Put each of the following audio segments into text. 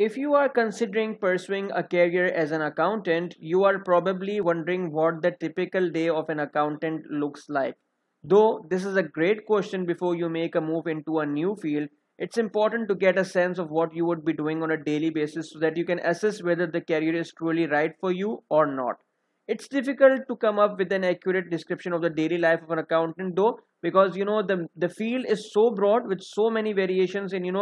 If you are considering pursuing a career as an accountant, you are probably wondering what the typical day of an accountant looks like. Though this is a great question before you make a move into a new field, it's important to get a sense of what you would be doing on a daily basis so that you can assess whether the career is truly right for you or not. It's difficult to come up with an accurate description of the daily life of an accountant though, because the field is so broad with so many variations, and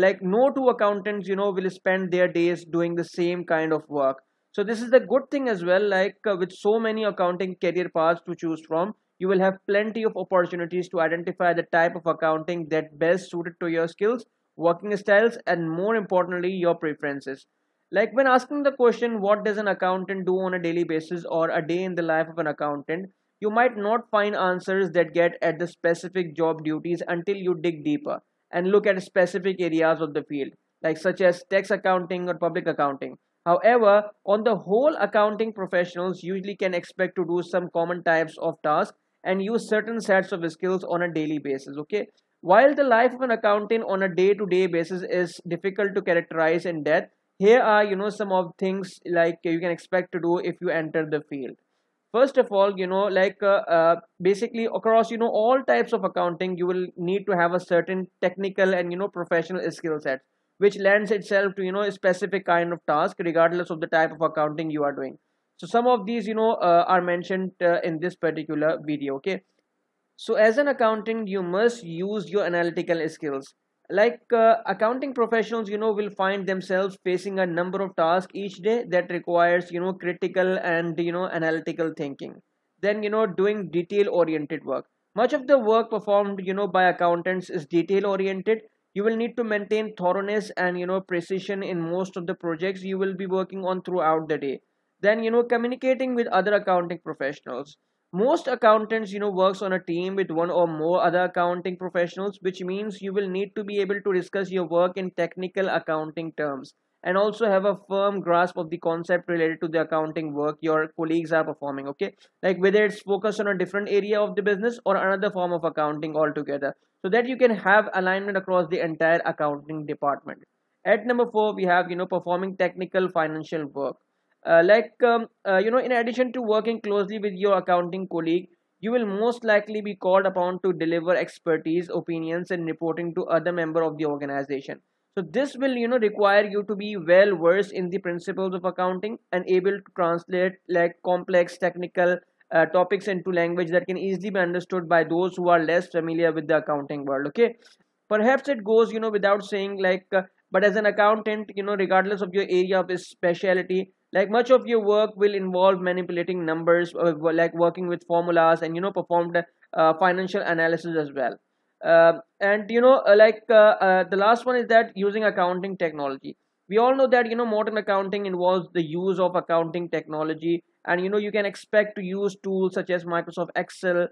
like no two accountants will spend their days doing the same kind of work. So this is the good thing as well, like with so many accounting career paths to choose from, you will have plenty of opportunities to identify the type of accounting that best suited to your skills, working styles, and more importantly your preferences. Like when asking the question, what does an accountant do on a daily basis, or a day in the life of an accountant, you might not find answers that get at the specific job duties until you dig deeper and look at specific areas of the field, like such as tax accounting or public accounting. However, on the whole, accounting professionals usually can expect to do some common types of tasks and use certain sets of skills on a daily basis, okay? While the life of an accountant on a day-to-day basis is difficult to characterize in depth, here are, some of things like you can expect to do if you enter the field. First of all, basically across, all types of accounting, you will need to have a certain technical and, professional skill set, which lends itself to, a specific kind of task regardless of the type of accounting you are doing. So some of these, are mentioned in this particular video, okay? So as an accountant, you must use your analytical skills. Like accounting professionals, will find themselves facing a number of tasks each day that requires, critical and, analytical thinking. Then, doing detail-oriented work. Much of the work performed, by accountants is detail-oriented. You will need to maintain thoroughness and, precision in most of the projects you will be working on throughout the day. Then, communicating with other accounting professionals. Most accountants, works on a team with one or more other accounting professionals, which means you will need to be able to discuss your work in technical accounting terms and also have a firm grasp of the concept related to the accounting work your colleagues are performing, okay? Like whether it's focused on a different area of the business or another form of accounting altogether, so that you can have alignment across the entire accounting department. At number 4, we have, performing technical financial work. In addition to working closely with your accounting colleague, you will most likely be called upon to deliver expertise, opinions, and reporting to other members of the organization. So this will, require you to be well versed in the principles of accounting and able to translate like complex technical topics into language that can easily be understood by those who are less familiar with the accounting world, okay? Perhaps it goes, without saying, like, but as an accountant, regardless of your area of specialty, like much of your work will involve manipulating numbers, like working with formulas and, performed financial analysis as well. The last one is that using accounting technology. We all know that, modern accounting involves the use of accounting technology, and, you can expect to use tools such as Microsoft Excel,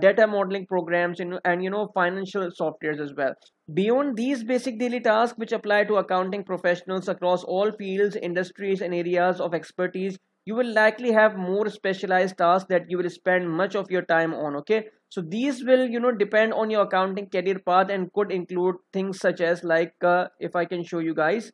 data modeling programs, and, financial softwares as well. Beyond these basic daily tasks which apply to accounting professionals across all fields, industries, and areas of expertise, you will likely have more specialized tasks that you will spend much of your time on, okay? So these will, depend on your accounting career path and could include things such as like, if I can show you guys.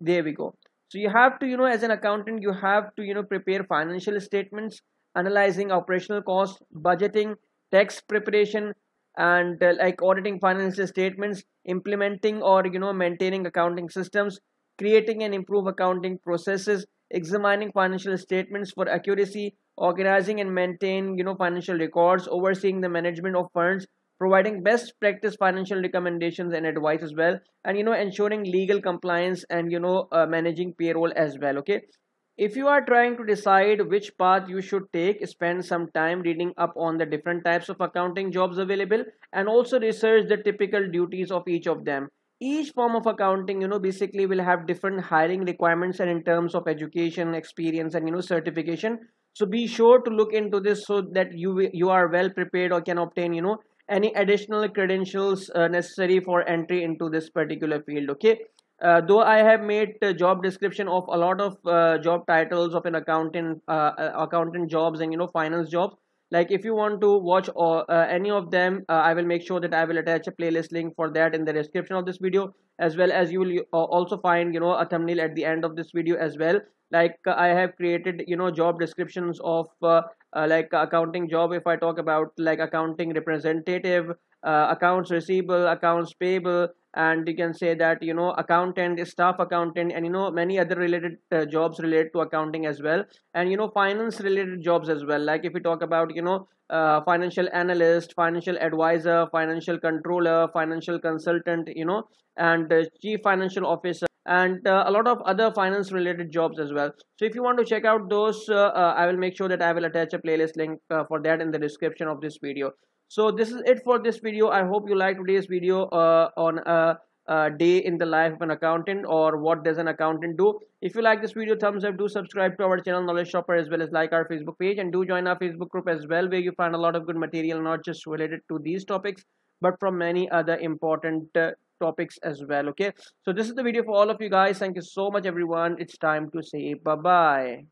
There we go. So you have to, as an accountant, you have to, prepare financial statements, analyzing operational costs, budgeting, tax preparation, and auditing financial statements, implementing or, maintaining accounting systems, creating and improve accounting processes, examining financial statements for accuracy, organizing and maintain, financial records, overseeing the management of funds, providing best practice financial recommendations and advice as well, and ensuring legal compliance and managing payroll as well, okay? If you are trying to decide which path you should take, spend some time reading up on the different types of accounting jobs available and also research the typical duties of each of them. Each form of accounting, basically will have different hiring requirements and in terms of education, experience, and, certification. So be sure to look into this so that you are well prepared or can obtain, any additional credentials necessary for entry into this particular field, okay? Though I have made job description of a lot of job titles of an accountant jobs and finance jobs, Like if you want to watch any of them, I will make sure that I will attach a playlist link for that in the description of this video, as well as you will also find, you know, a thumbnail at the end of this video as well. Like I have created, you know, job descriptions of like accounting job. If I talk about like accounting representative, accounts receivable, accounts payable, and you can say that, you know, accountant, staff accountant, and, you know, many other related jobs related to accounting as well, and, you know, finance related jobs as well. Like if we talk about, you know, financial analyst, financial advisor, financial controller, financial consultant, you know, and chief financial officer, and a lot of other finance related jobs as well. So if you want to check out those, I will make sure that I will attach a playlist link for that in the description of this video. So this is it for this video. I hope you liked today's video on a day in the life of an accountant, or what does an accountant do. If you like this video, thumbs up. Do subscribe to our channel Knowledge Topper, as well as like our Facebook page, and do join our Facebook group as well, where you find a lot of good material, not just related to these topics but from many other important topics as well. Okay, so this is the video for all of you guys. Thank you so much everyone. It's time to say bye bye.